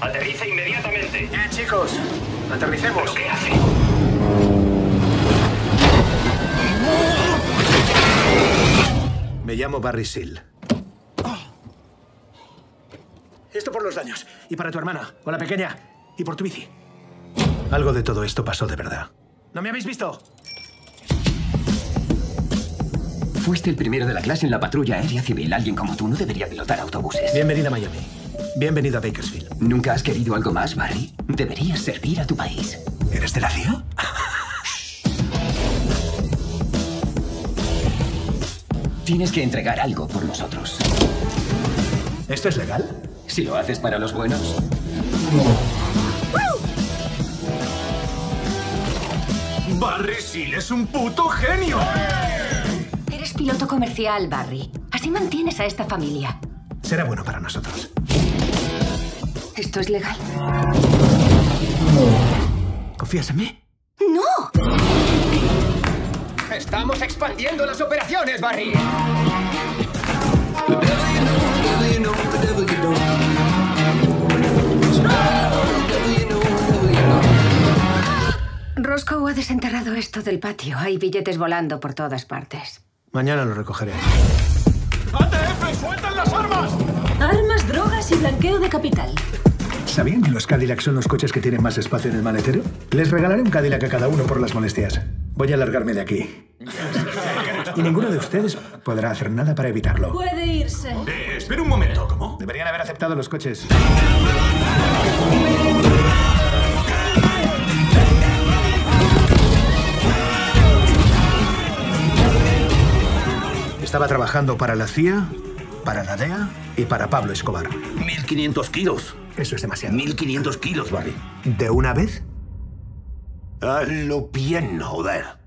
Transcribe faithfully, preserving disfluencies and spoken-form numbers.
Aterriza inmediatamente. Ya, chicos, aterricemos. ¿Pero qué hace? Me llamo Barry Seal. Esto por los daños. Y para tu hermana, o la pequeña, y por tu bici. Algo de todo esto pasó de verdad. ¿No me habéis visto? Fuiste el primero de la clase en la patrulla aérea civil. Alguien como tú no debería pilotar autobuses. Bienvenida a Miami. Bienvenido a Bakersfield. ¿Nunca has querido algo más, Barry? Deberías servir a tu país. ¿Eres de la C I A? Tienes que entregar algo por nosotros. ¿Esto es legal? Si lo haces para los buenos. Barry Seal es un puto genio. Eres piloto comercial, Barry. Así mantienes a esta familia. Será bueno para nosotros. ¿Esto es legal? ¿Confías en mí? ¡No! ¡Estamos expandiendo las operaciones, Barry! Roscoe ha desenterrado esto del patio. Hay billetes volando por todas partes. Mañana lo recogeré. ¡A T F, sueltan las armas! Armas, drogas y blanqueo de capital. ¿Sabían que los Cadillac son los coches que tienen más espacio en el maletero? Les regalaré un Cadillac a cada uno por las molestias. Voy a largarme de aquí. Y ninguno de ustedes podrá hacer nada para evitarlo. Puede irse. Eh, espera un momento. ¿Cómo? Deberían haber aceptado los coches. Estaba trabajando para la C I A, para la D E A y para Pablo Escobar. mil quinientos kilos. Eso es demasiado. mil quinientos kilos, Barry. ¿De una vez? Hazlo bien, joder.